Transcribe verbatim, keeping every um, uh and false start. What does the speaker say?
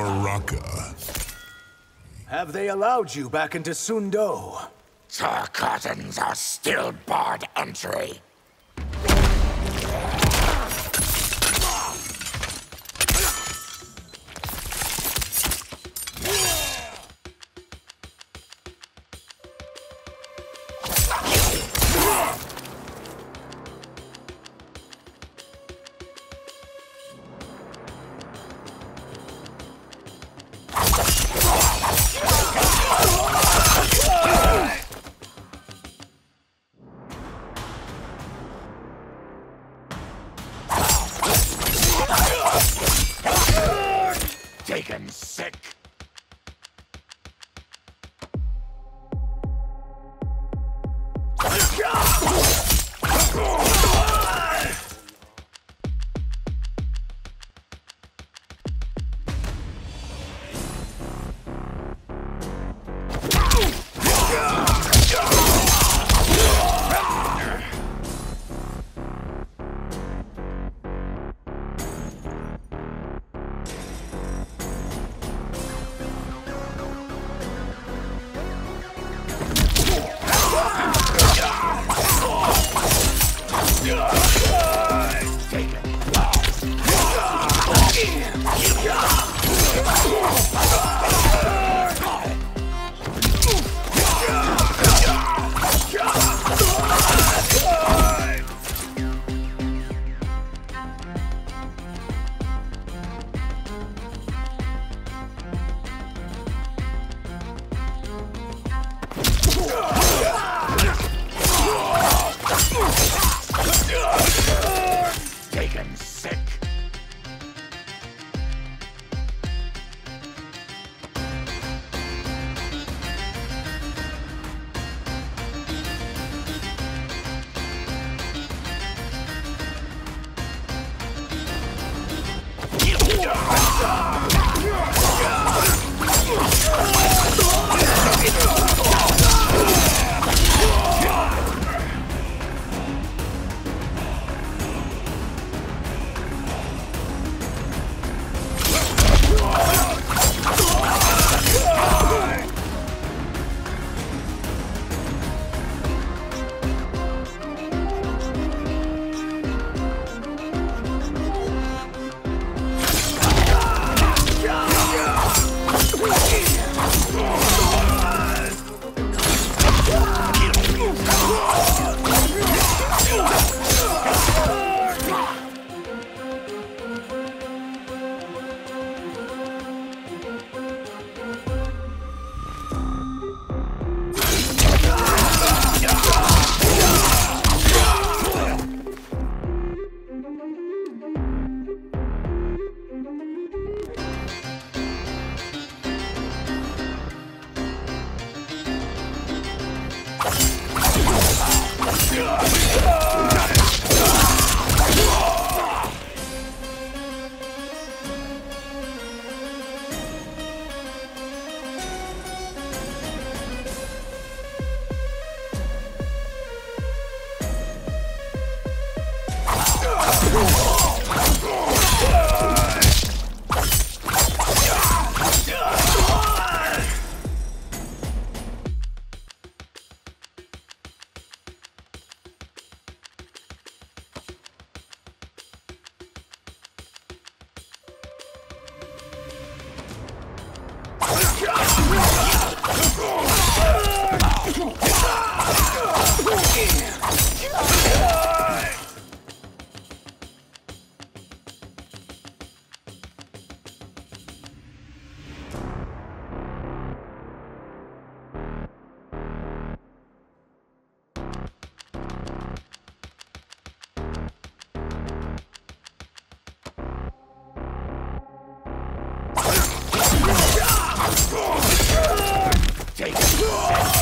Baraka. Have they allowed you back into Sundo? Tarkatans are still barred entry. Taken sick. Take it.